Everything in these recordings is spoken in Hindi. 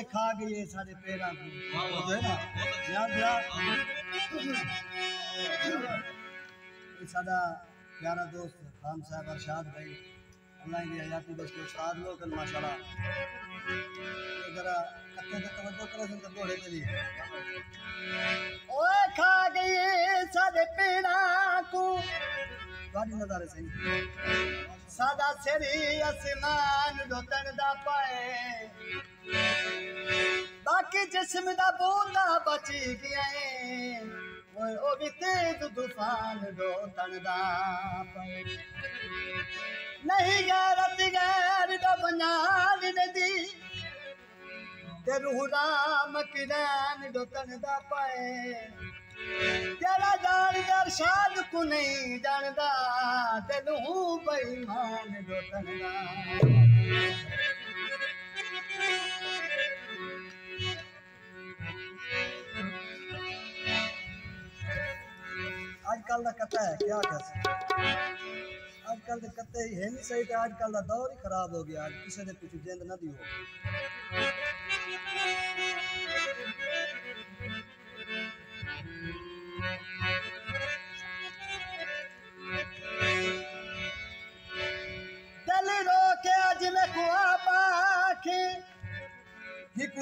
है खा गई है सारे पैरा को है ना याद याद सादा प्यारा दोस्त खान साहब अरशाद भाई अल्लाह ने हयाती बस के साथ लोग माशाल्लाह जरा कत्ते तक तवज्जो करो सुन घोड़े के लिए ओ खा गई है सारे पैरा को गाड़ी नजारे सही सादा सेरी आसमान दोतन दा पाए बाकी जिस्म दा बूंदा बची गया है ओ भी तेज तूफान दोतन दा पाए नहीं गैरत गैर दा बनाल नदी ते रूह राम किरण दोतन दा पाए तेरा जानदार शाद को नहीं जानदा तेनू बेईमान दोतनदा आजकल दा कता है क्या कहता आजकल दा कते ही है नहीं सही तो आजकल दा दौर ही खराब हो गया आज किसी दे पीछे जिंद ना दी हो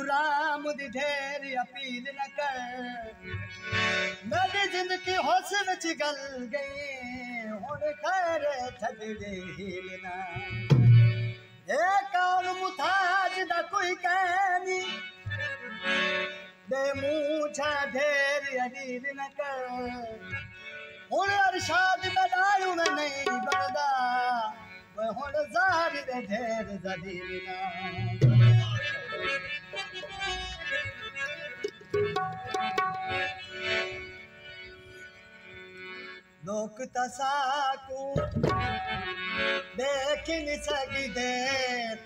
राम दी ढेर अपील न कर मेरी जिंदगी होश विच गल गई हुण खैर छड्डे हिलना ए कौन मुथाज दा कोई कहनी दे मूछा ढेर अडील न कर हुण अरशाद बदायू नहीं बनदा वे हुण जार दे ढेर जदील ना लोक तसाकू देख नहीं सकते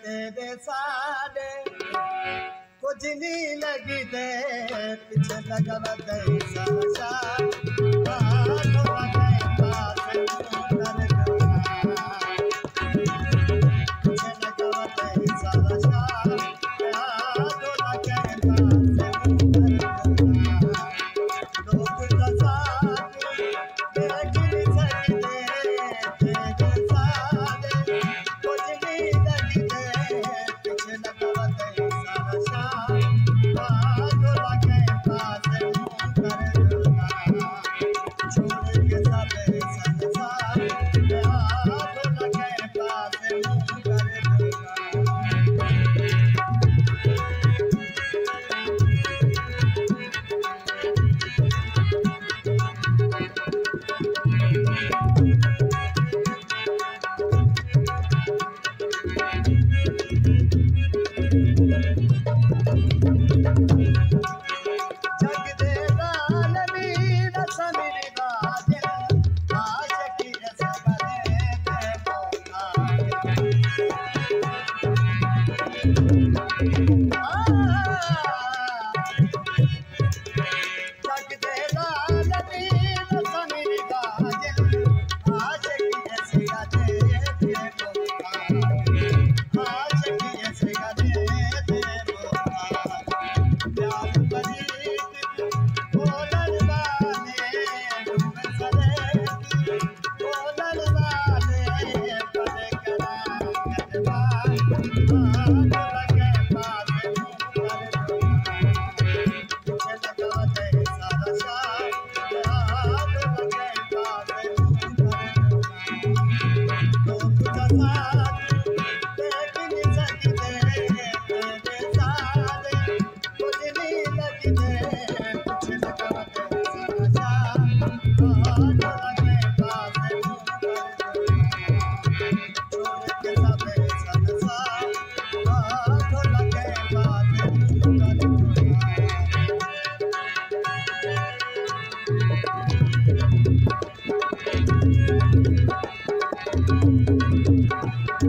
तेरे सारे कुछ नहीं लगी दे पीछे लगवा दे